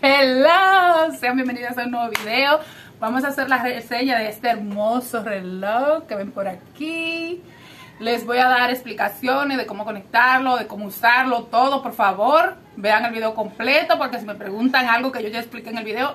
Hello, sean bienvenidos a un nuevo video. Vamos a hacer la reseña de este hermoso reloj que ven por aquí. Les voy a dar explicaciones de cómo conectarlo, de cómo usarlo, todo. Por favor, vean el video completo, porque si me preguntan algo que yo ya expliqué en el video,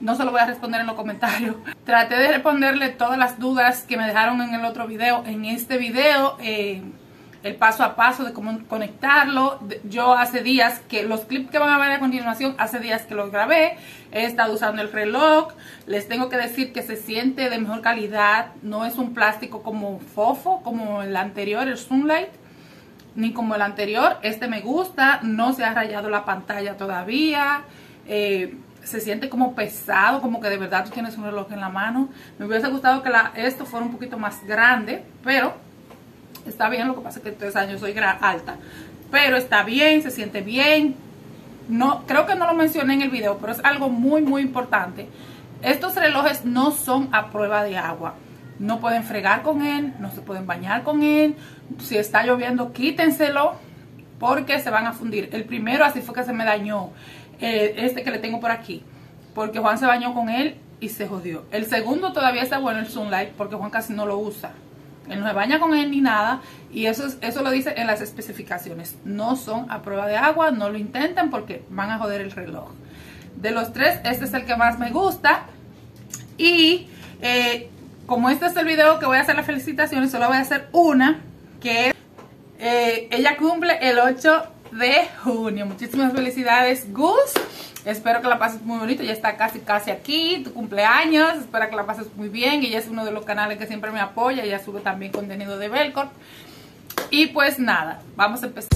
no se lo voy a responder en los comentarios. Traté de responderle todas las dudas que me dejaron en el otro video. En este video, el paso a paso de cómo conectarlo. Yo hace días que los clips que van a ver a continuación, hace días que los grabé. He estado usando el reloj. Les tengo que decir que se siente de mejor calidad. No es un plástico como fofo, como el anterior, el Soonlight, ni como el anterior. Este me gusta. No se ha rayado la pantalla todavía. Se siente como pesado, como que de verdad tú tienes un reloj en la mano. Me hubiese gustado que esto fuera un poquito más grande, pero está bien. Lo que pasa es que 3 años soy alta, pero está bien, se siente bien. No, creo que no lo mencioné en el video, pero es algo muy, muy importante. Estos relojes no son a prueba de agua. No pueden fregar con él, no se pueden bañar con él. Si está lloviendo, quítenselo porque se van a fundir. El primero así fue que se me dañó. Este que le tengo por aquí, porque Juan se bañó con él y se jodió. El segundo todavía está bueno, el Sunlight, porque Juan casi no lo usa. Él no se baña con él ni nada, y eso lo dice en las especificaciones. No son a prueba de agua, no lo intenten porque van a joder el reloj. De los tres, este es el que más me gusta. Y como este es el video que voy a hacer las felicitaciones, solo voy a hacer una, que es, ella cumple el 8 de junio. Muchísimas felicidades, Gus. Espero que la pases muy bonito. Ya está casi aquí tu cumpleaños. Espero que la pases muy bien. Ella es uno de los canales que siempre me apoya. Ella sube también contenido de Belcorp. Y pues nada, vamos a empezar.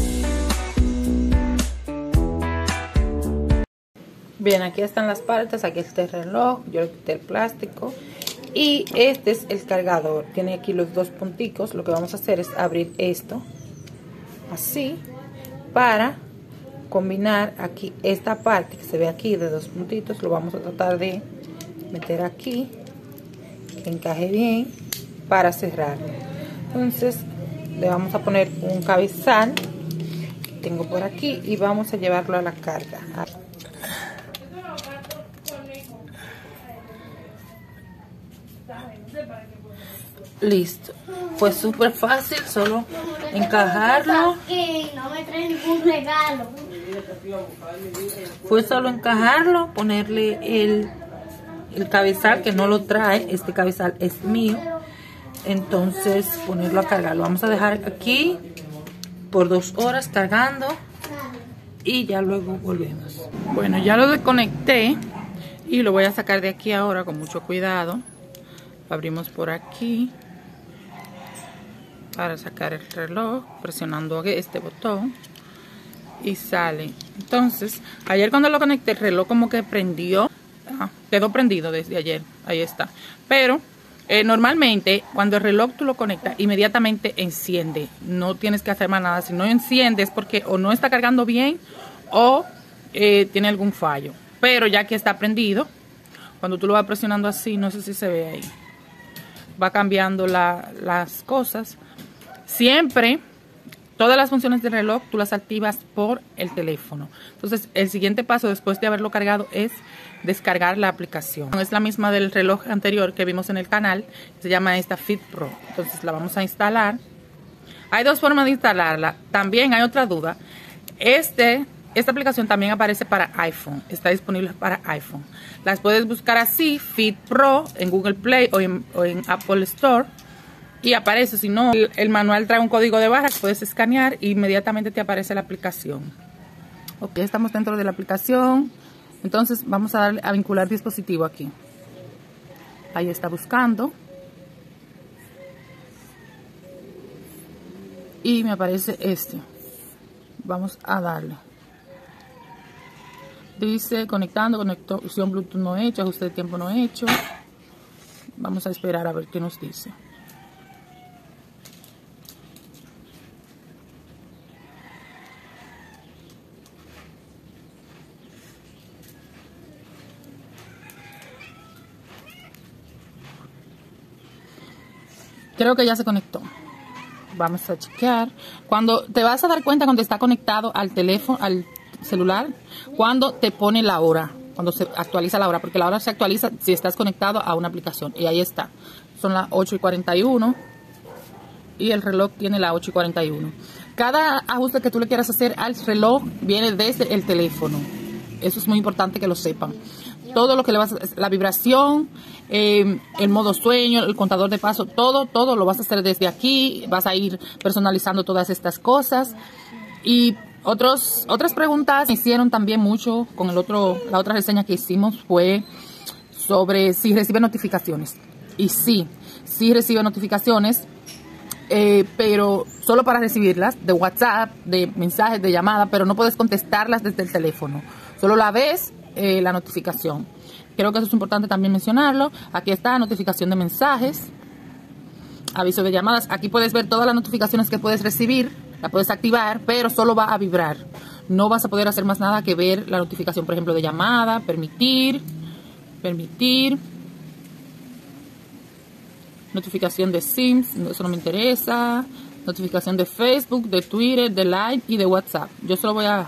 Bien, aquí están las partes. Aquí está el reloj, yo le quité el plástico. Y este es el cargador. Tiene aquí los dos punticos. Lo que vamos a hacer es abrir esto así, para combinar aquí esta parte que se ve aquí de 2 puntitos. Lo vamos a tratar de meter aquí, que encaje bien, para cerrarlo. Entonces le vamos a poner un cabezal que tengo por aquí y vamos a llevarlo a la carga. Listo, fue súper fácil, solo encajarlo. No me trae ningún regalo. Fue solo encajarlo, ponerle el cabezal, que no lo trae. Este cabezal es mío. Entonces ponerlo a cargar. Lo vamos a dejar aquí por 2 horas cargando y ya luego volvemos. Bueno, ya lo desconecté y lo voy a sacar de aquí ahora con mucho cuidado. Lo abrimos por aquí para sacar el reloj, presionando este botón, y sale. Entonces, ayer cuando lo conecté, el reloj como que prendió. Quedó prendido desde ayer, ahí está. Pero normalmente cuando el reloj tú lo conectas, inmediatamente enciende. No tienes que hacer más nada. Si no enciendes, porque o no está cargando bien o tiene algún fallo. Pero ya que está prendido, cuando tú lo vas presionando así, no sé si se ve ahí, va cambiando las cosas. Siempre, todas las funciones del reloj tú las activas por el teléfono. Entonces, el siguiente paso después de haberlo cargado es descargar la aplicación. Es la misma del reloj anterior que vimos en el canal. Se llama esta Fit Pro. Entonces, la vamos a instalar. Hay 2 formas de instalarla. También hay otra duda. Esta aplicación también aparece para iPhone. Está disponible para iPhone. Las puedes buscar así, Fit Pro, en Google Play o en Apple Store. Y aparece. Si no, el manual trae un código de barras. Puedes escanear e inmediatamente te aparece la aplicación. Ok, estamos dentro de la aplicación. Entonces vamos a darle a vincular dispositivo aquí. Ahí está buscando. Y me aparece este. Vamos a darle. Dice conectando, conexión Bluetooth no hecha, ajuste de tiempo no hecho. Vamos a esperar a ver qué nos dice. Creo que ya se conectó. Vamos a chequear. Cuando te vas a dar cuenta cuando está conectado al teléfono, al celular, cuando te pone la hora. cuando se actualiza la hora, porque la hora se actualiza si estás conectado a una aplicación. Y ahí está, son las 8:41 y el reloj tiene las 8:41. Cada ajuste que tú le quieras hacer al reloj viene desde el teléfono. Eso es muy importante que lo sepan. Todo lo que le vas a hacer, la vibración, el modo sueño, el contador de paso, todo lo vas a hacer desde aquí. Vas a ir personalizando todas estas cosas. Y otras preguntas me hicieron también mucho con la otra reseña que hicimos fue sobre si recibe notificaciones. Y sí recibe notificaciones, pero solo para recibirlas de WhatsApp, de mensajes, de llamada, pero no puedes contestarlas desde el teléfono. Solo la ves, la notificación. Creo que eso es importante también mencionarlo. Aquí está notificación de mensajes, aviso de llamadas. Aquí puedes ver todas las notificaciones que puedes recibir, la puedes activar, pero solo va a vibrar. No vas a poder hacer más nada que ver la notificación, por ejemplo, de llamada, permitir, notificación de Sims, eso no me interesa, notificación de Facebook, de Twitter, de Line y de WhatsApp. Yo solo voy a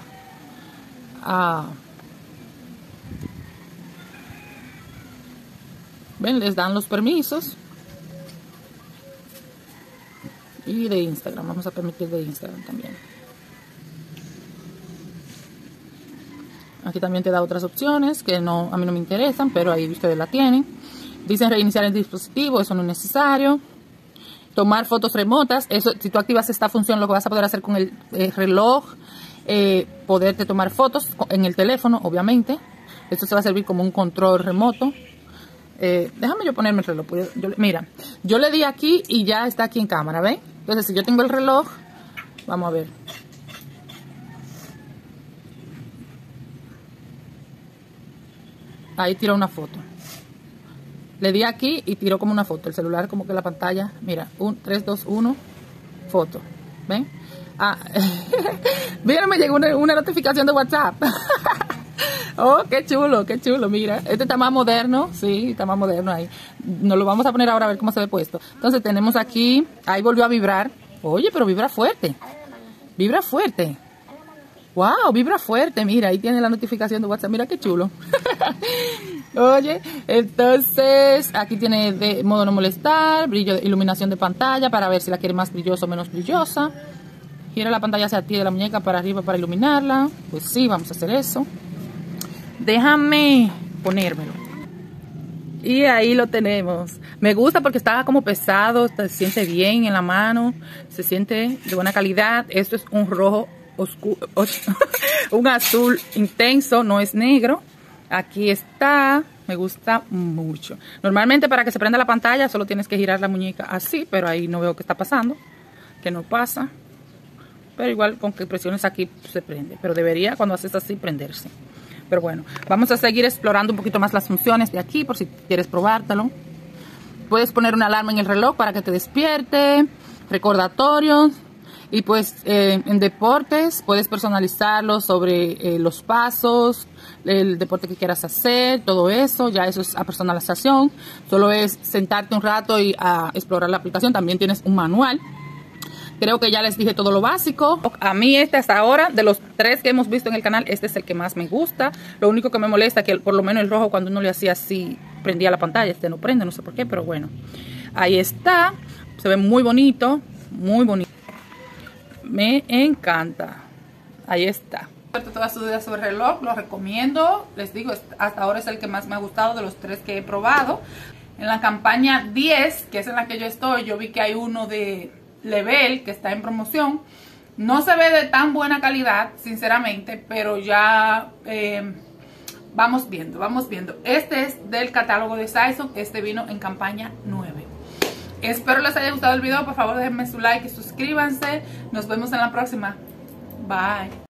ven, les dan los permisos. Y de Instagram, vamos a permitir de Instagram también. Aquí también te da otras opciones que no, a mí no me interesan, pero ahí ustedes la tienen. Dicen reiniciar el dispositivo, eso no es necesario. Tomar fotos remotas, eso, si tú activas esta función, lo que vas a poder hacer con el reloj, poderte tomar fotos en el teléfono, obviamente. Esto se va a servir como un control remoto. Déjame yo ponerme el reloj. Mira, yo le di aquí y ya está aquí en cámara, ¿ven? Entonces, si yo tengo el reloj, vamos a ver. Ahí tiro una foto. Le di aquí y tiró como una foto. El celular como que la pantalla, mira, 3, 2, 1, foto. ¿Ven? Ah, mira, me llegó una notificación de WhatsApp. Oh, qué chulo, mira. Este está más moderno, sí, está más moderno ahí. Nos lo vamos a poner ahora a ver cómo se ve puesto. Entonces tenemos aquí, ahí volvió a vibrar. Oye, pero vibra fuerte. Vibra fuerte. Wow, vibra fuerte, mira, ahí tiene la notificación de WhatsApp, mira qué chulo. Oye, entonces aquí tiene de modo no molestar, brillo, iluminación de pantalla para ver si la quiere más brillosa o menos brillosa. Gira la pantalla hacia ti de la muñeca para arriba para iluminarla. Pues sí, vamos a hacer eso. Déjame ponérmelo. Y ahí lo tenemos. Me gusta porque está como pesado, se siente bien en la mano, se siente de buena calidad. Esto es un rojo oscuro, un azul intenso, no es negro. Aquí está, me gusta mucho. Normalmente para que se prenda la pantalla solo tienes que girar la muñeca así, pero ahí no veo qué está pasando, que no pasa. Pero igual con que presiones aquí se prende, pero debería cuando haces así prenderse. Pero bueno, vamos a seguir explorando un poquito más las funciones de aquí, por si quieres probártelo. Puedes poner una alarma en el reloj para que te despierte, recordatorios, y pues en deportes puedes personalizarlo sobre los pasos, el deporte que quieras hacer, todo eso. Ya eso es a personalización. Solo es sentarte un rato y a explorar la aplicación. También tienes un manual. Creo que ya les dije todo lo básico. A mí este hasta ahora, de los 3 que hemos visto en el canal, este es el que más me gusta. Lo único que me molesta es que por lo menos el rojo, cuando uno le hacía así, prendía la pantalla. Este no prende, no sé por qué, pero bueno. Ahí está. Se ve muy bonito, muy bonito. Me encanta. Ahí está. Todas sus dudas sobre el reloj, lo recomiendo. Les digo, hasta ahora es el que más me ha gustado de los 3 que he probado. En la campaña 10, que es en la que yo estoy, yo vi que hay uno de Lbel que está en promoción. No se ve de tan buena calidad, sinceramente, pero ya vamos viendo, Este es del catálogo de Saison, este vino en campaña 9. Espero les haya gustado el video, por favor déjenme su like y suscríbanse. Nos vemos en la próxima. Bye.